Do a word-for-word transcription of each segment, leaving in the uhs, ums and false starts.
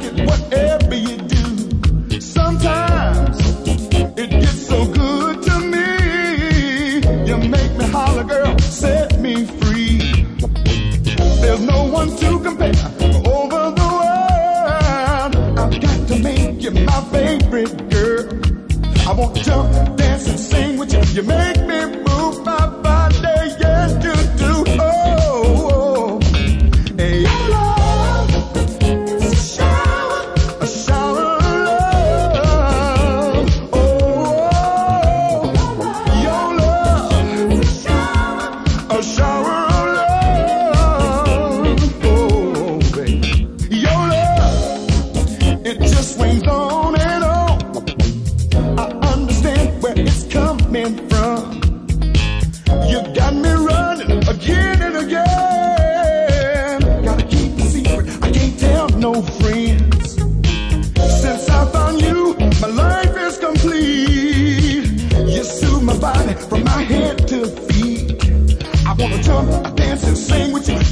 like it whatever you do. Sometimes it gets so good to me. You make me holler, girl, set me free. There's no one to compare over the world. I've got to make you my favorite girl. I won't jump, dance, and sing with you. You make me move my body, yes you do. Oh,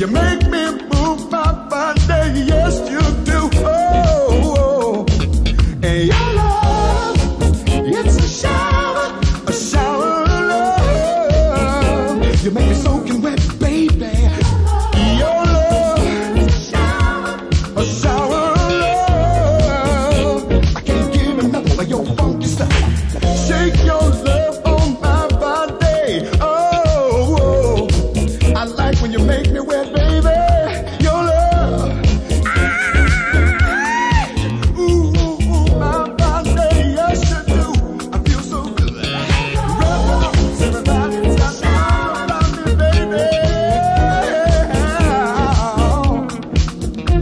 you make me move my body, yes you do. Oh, oh, and your love, it's a shower, a shower of love. You make me soaking wet, baby. Your love, a shower, a shower of love. I can't give enough of your funky stuff. Shake your love on my body. Oh, oh, I like when you make me wet.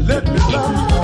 Let me love you.